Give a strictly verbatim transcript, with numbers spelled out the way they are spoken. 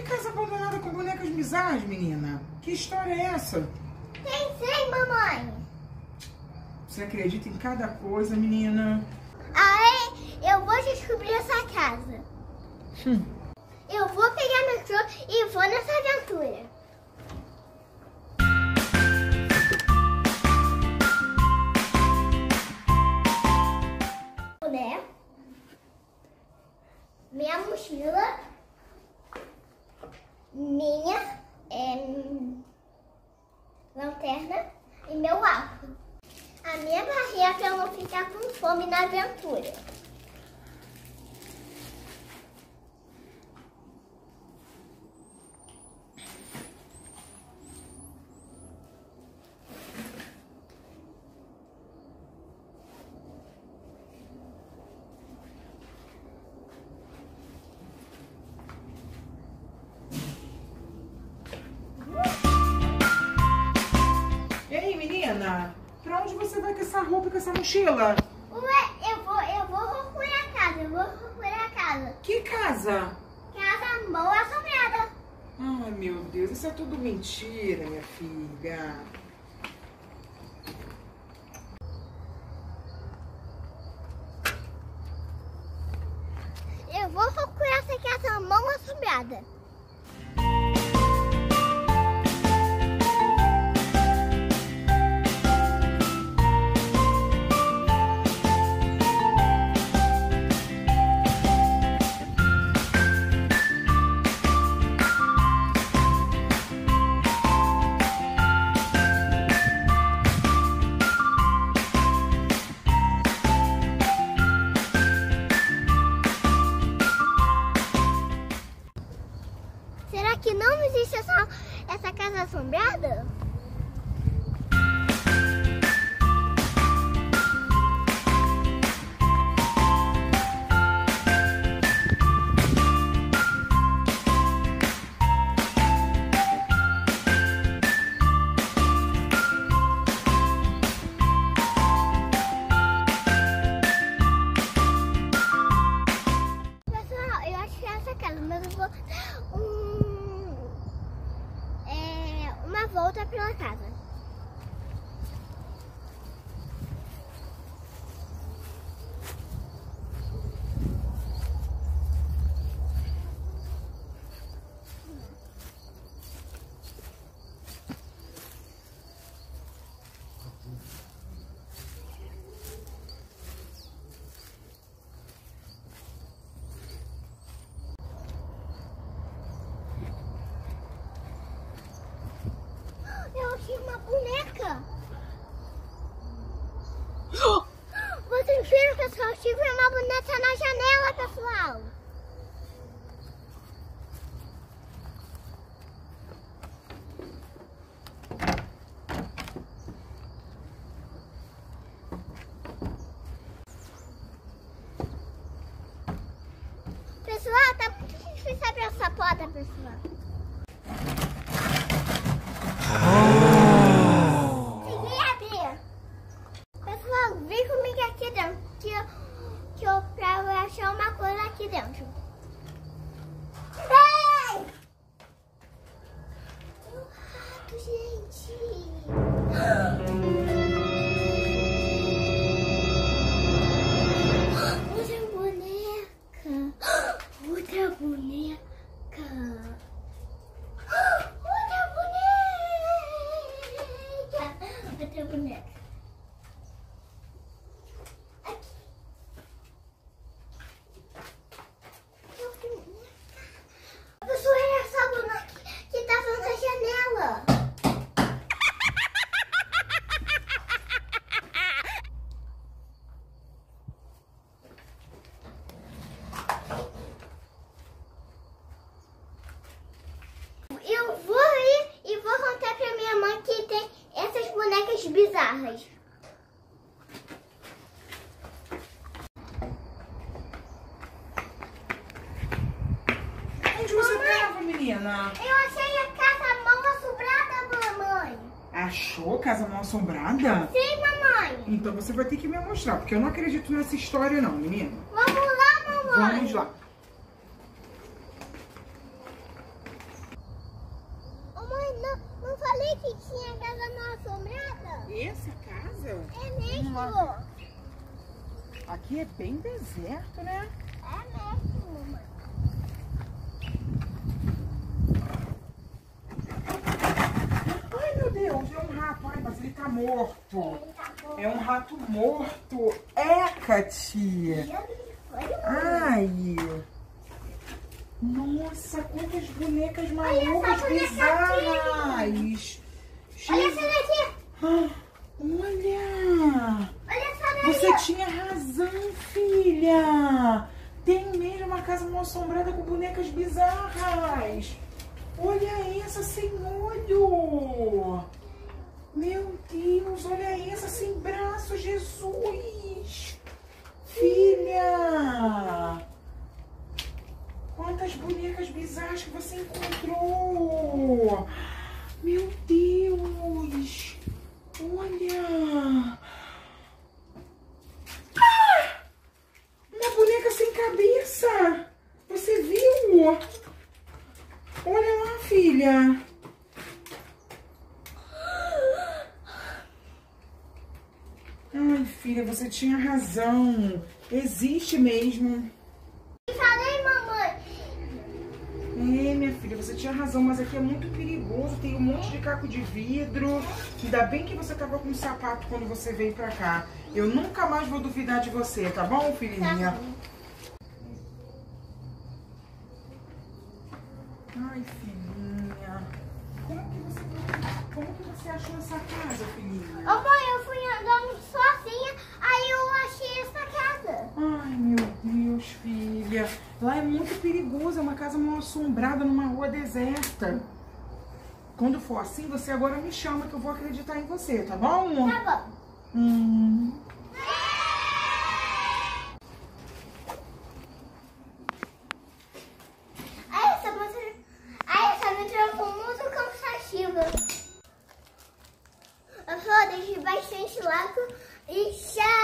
fica essa abandonada com bonecas bizarras, menina? Que história é essa? Nem sei, mamãe. Você acredita em cada coisa, menina? Aí eu vou descobrir essa casa. Hum. Eu vou pegar meu metrô e vou nessa aventura. Né? Minha mochila, minha é, lanterna e meu álcool. A minha barreira para eu não ficar com fome na aventura. Pra onde você vai com essa roupa e com essa mochila? Ué, eu vou, eu vou procurar a casa, eu vou procurar a casa. Que casa? Casa boa assombrada. Ai, meu Deus, isso é tudo mentira, minha filha. Eu vou procurar essa casa boa assombrada. Que não existe essa, essa casa assombrada? Pessoal, eu acho que é essa casa, mas eu vou... Um... uma volta pela casa. Uma boneca. Vocês viram, pessoal? Eu tive uma boneca na janela, pessoal. Pessoal, tá muito difícil abrir essa porta, pessoal. Aqui dentro. Ei! É um rato, gente! Outra boneca! Outra boneca! Outra boneca! Outra boneca! Bizarras. Onde você estava, menina? Eu achei a casa mal assombrada, mamãe. Achou casa mal assombrada? Sim, mamãe. Então você vai ter que me mostrar, porque eu não acredito nessa história não, menina. Vamos lá, mamãe. Vamos lá. vamos lá. Aqui é bem deserto, né? É mesmo, mãe. Ai, meu Deus, é um rato. Ai, mas ele tá morto. Ele tá morto. É um rato morto. Eca, tia. Ai. Nossa, quantas bonecas malucas bizarras. Olha essa daqui. Ah, olha. Olha essa daqui. Você tinha razão, filha. Tem mesmo uma casa mal assombrada com bonecas bizarras. Olha essa sem olho. Meu Deus, olha essa sem braço, Jesus. Filha. Quantas bonecas bizarras que você encontrou. Meu Deus. Olha. Ah! Uma boneca sem cabeça. Você viu? Olha lá, filha. Ai, filha, você tinha razão. Existe mesmo. É, minha filha, você tinha razão, mas aqui é muito perigoso, tem um monte de caco de vidro. Ainda bem que você tava com um sapato quando você veio pra cá. Eu nunca mais vou duvidar de você, tá bom, filhinha? Tá bom. Ai, filhinha. Como que, você, como que você achou essa casa, filhinha? Ô, mãe, eu fui andando sozinha, aí eu achei essa casa. Ai, meu Deus, filha. Lá é muito perigoso, é uma casa mal assombrada numa rua deserta. Quando for assim, você agora me chama que eu vou acreditar em você, tá bom? Tá bom. Hum. Ai, essa me, Ai, essa me trancou muito cansativa. Eu só deixei bastante lago e chá.